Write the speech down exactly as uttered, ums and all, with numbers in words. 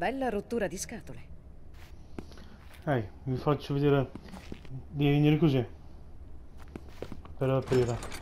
bella rottura di scatole. Ehi, vi faccio vedere. Devi venire così. Per aprire.